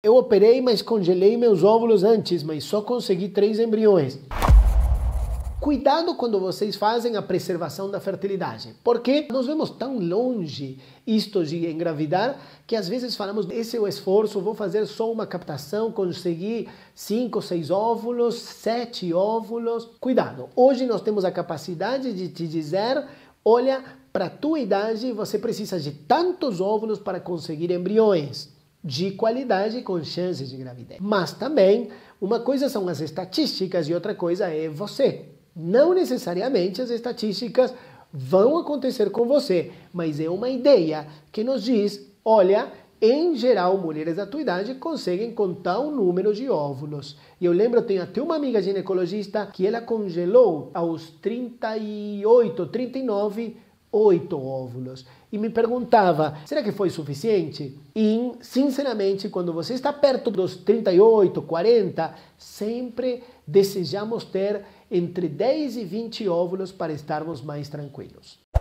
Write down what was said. Eu operei, mas congelei meus óvulos antes, mas só consegui 3 embriões. Cuidado quando vocês fazem a preservação da fertilidade, porque nós vemos tão longe isto de engravidar que às vezes falamos, esse é o esforço, vou fazer só uma captação, conseguir 5, 6 óvulos, 7 óvulos. Cuidado, hoje nós temos a capacidade de te dizer, olha, para a tua idade você precisa de tantos óvulos para conseguir embriões de qualidade com chances de gravidez. Mas também, uma coisa são as estatísticas e outra coisa é você. Não necessariamente as estatísticas vão acontecer com você, mas é uma ideia que nos diz, olha, em geral, mulheres da tua idade conseguem contar o número de óvulos. E eu lembro, eu tenho até uma amiga ginecologista que ela congelou aos 38, 39 8 óvulos. E me perguntava, será que foi suficiente? E, sinceramente, quando você está perto dos 38, 40, sempre desejamos ter entre 10 e 20 óvulos para estarmos mais tranquilos.